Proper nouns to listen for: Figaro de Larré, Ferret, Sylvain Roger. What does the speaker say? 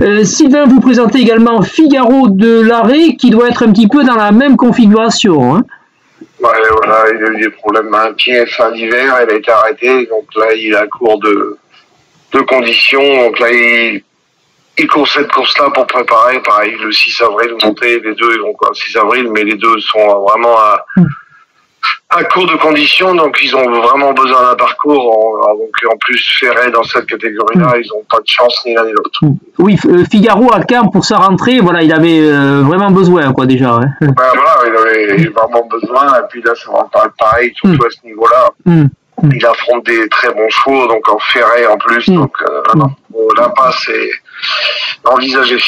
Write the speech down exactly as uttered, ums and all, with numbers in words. Euh, Sylvain vous présentez également Figaro de Larré, qui doit être un petit peu dans la même configuration. Hein. Ouais, voilà, il a eu des problèmes à un pied fin d'hiver, elle a été arrêtée, donc là il est à court de, de conditions, donc là il, il court cette course-là pour préparer, pareil, le six avril, monter les deux, donc le six avril, mais les deux sont vraiment à... Mmh. À court de conditions, donc ils ont vraiment besoin d'un parcours. En, donc en plus, Ferret dans cette catégorie-là, ils n'ont pas de chance ni l'un ni l'autre. Oui, Figaro à Caen pour sa rentrée, voilà, il avait euh, vraiment besoin, quoi, déjà. Hein. Ben voilà, il avait vraiment besoin. Et puis là, c'est vraiment pareil, surtout mm. à ce niveau-là. Mm. Il affronte des très bons chevaux, donc en Ferret en plus. Mm. Donc euh, mm. l'impasse est envisagée.